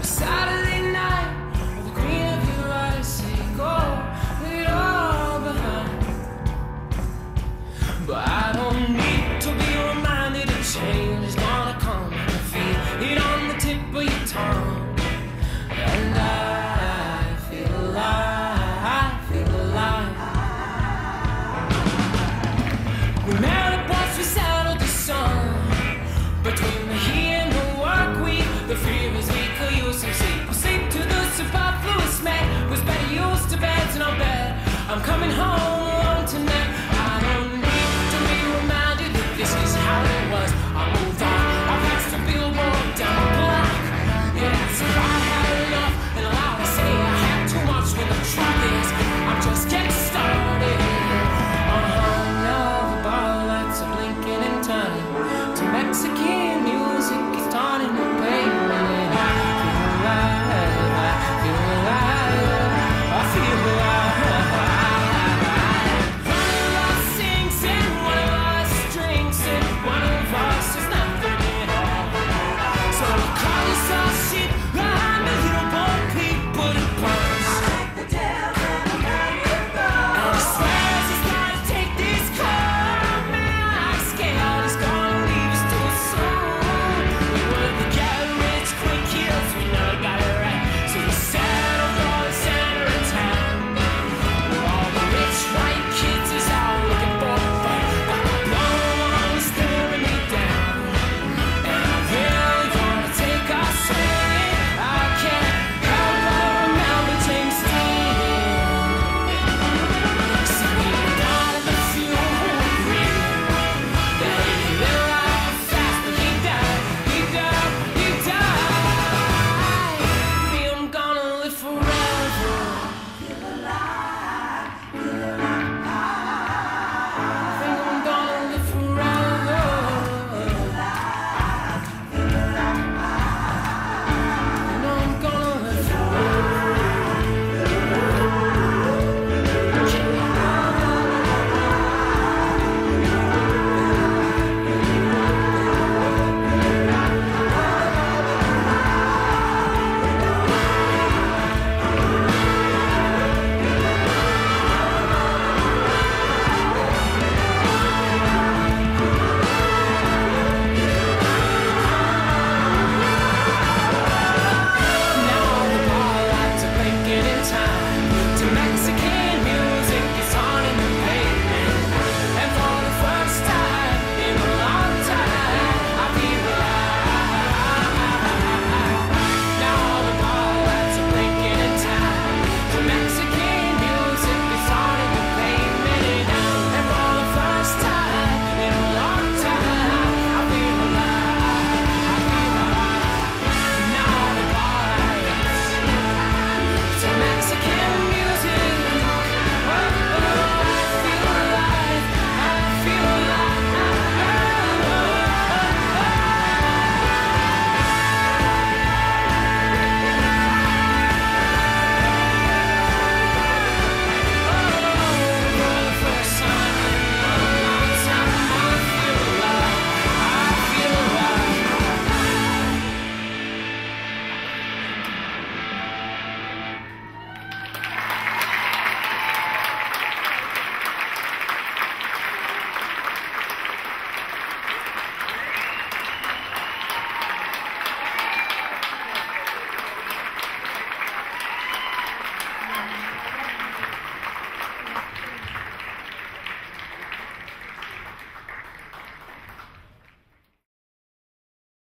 a Saturday.